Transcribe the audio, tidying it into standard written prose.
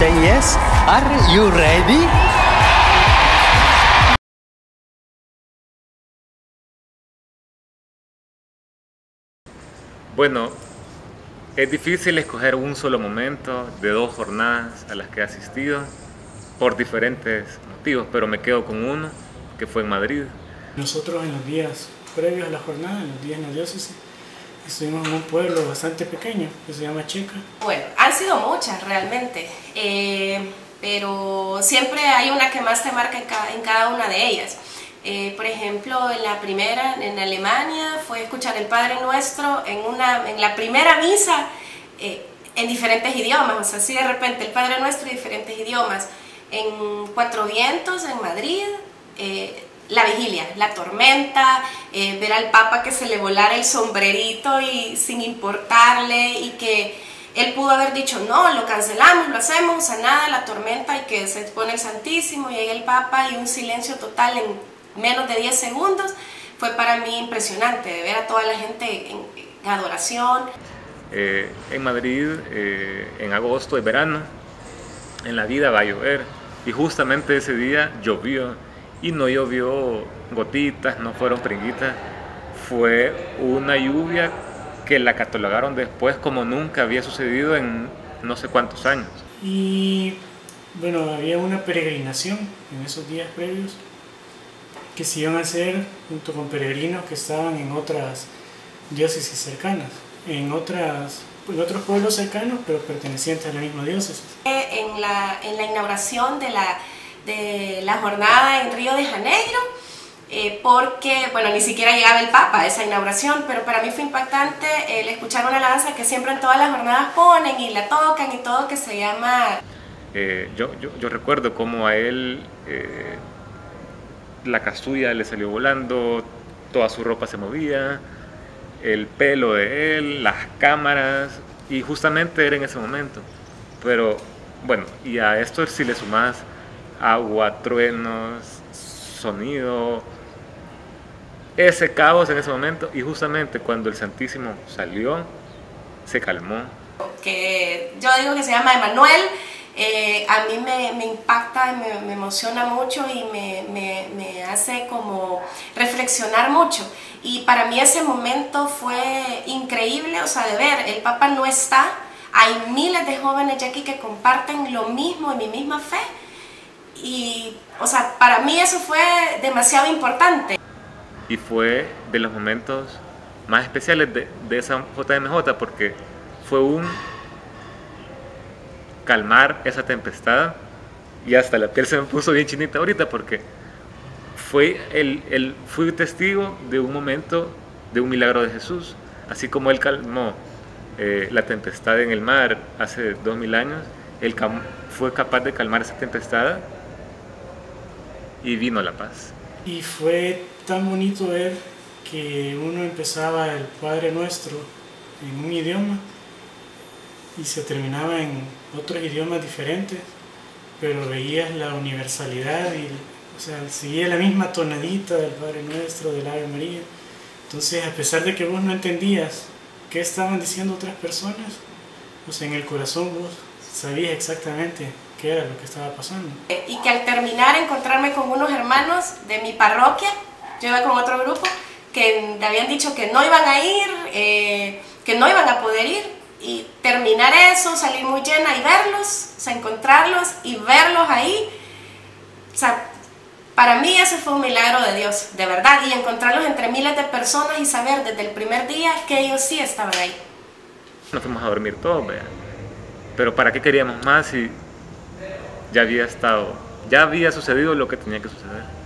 question is, are you ready? Bueno, es difícil escoger un solo momento de dos jornadas a las que he asistido por diferentes motivos, pero me quedo con uno, que fue en Madrid. Nosotros en los días previos a la jornada, en los días en la diócesis, estuvimos en un pueblo bastante pequeño que se llama Checa. Bueno, han sido muchas realmente, pero siempre hay una que más te marca en cada una de ellas. Por ejemplo, en la primera, en Alemania, fue escuchar el Padre Nuestro en la primera misa en diferentes idiomas, o sea, así de repente el Padre Nuestro en diferentes idiomas. En Cuatro Vientos, en Madrid, la vigilia, la tormenta, ver al Papa que se le volara el sombrerito y sin importarle, y que él pudo haber dicho, no, lo cancelamos, lo hacemos, o sea, nada, la tormenta, y que se expone el Santísimo, y ahí el Papa, y un silencio total en menos de 10 segundos, fue para mí impresionante, de ver a toda la gente en adoración. En Madrid, en agosto de verano, en la vida va a llover, y justamente ese día llovió, y no llovió gotitas, no fueron pringuitas, fue una lluvia que la catalogaron después como nunca había sucedido en no sé cuántos años. Y bueno, había una peregrinación en esos días previos que se iban a hacer junto con peregrinos que estaban en otras diócesis cercanas, en otros pueblos cercanos, pero pertenecientes a la misma diócesis. En la inauguración de la jornada en Río de Janeiro, porque, bueno, ni siquiera llegaba el Papa a esa inauguración, pero para mí fue impactante el escuchar una alabanza que siempre en todas las jornadas ponen y la tocan y todo, que se llama... yo recuerdo cómo a él la castulla le salió volando, toda su ropa se movía, el pelo de él, las cámaras, y justamente era en ese momento. Pero bueno, y a esto si le sumás agua, truenos, sonido, ese caos en ese momento, y justamente cuando el Santísimo salió, se calmó. Que yo digo que se llama Emmanuel, a mí me impacta, me emociona mucho y me hace como reflexionar mucho, y para mí ese momento fue increíble, o sea, de ver, el Papa no está, hay miles de jóvenes ya aquí que comparten lo mismo, en mi misma fe, y, o sea, para mí eso fue demasiado importante. Y fue de los momentos más especiales de esa JMJ, porque fue un calmar esa tempestad, y hasta la piel se me puso bien chinita ahorita, porque fui testigo de un momento, de un milagro de Jesús, así como Él calmó la tempestad en el mar hace 2000 años, Él fue capaz de calmar esa tempestad y vino la paz. Y fue tan bonito ver que uno empezaba el Padre Nuestro en un idioma y se terminaba en otros idiomas diferentes, pero veías la universalidad, y, o sea, seguía la misma tonadita del Padre Nuestro, del Ave María. Entonces, a pesar de que vos no entendías qué estaban diciendo otras personas, o sea, en el corazón vos sabías exactamente qué era lo que estaba pasando. Y que al terminar encontrarme con unos hermanos de mi parroquia, yo iba con otro grupo, que me habían dicho que no iban a ir, que no iban a poder ir, y terminar eso, salir muy llena y verlos, o sea, encontrarlos y verlos ahí, o sea, para mí ese fue un milagro de Dios, de verdad, y encontrarlos entre miles de personas y saber desde el primer día que ellos sí estaban ahí. Nos fuimos a dormir todos, vea. Pero ¿para qué queríamos más si ya había sucedido lo que tenía que suceder?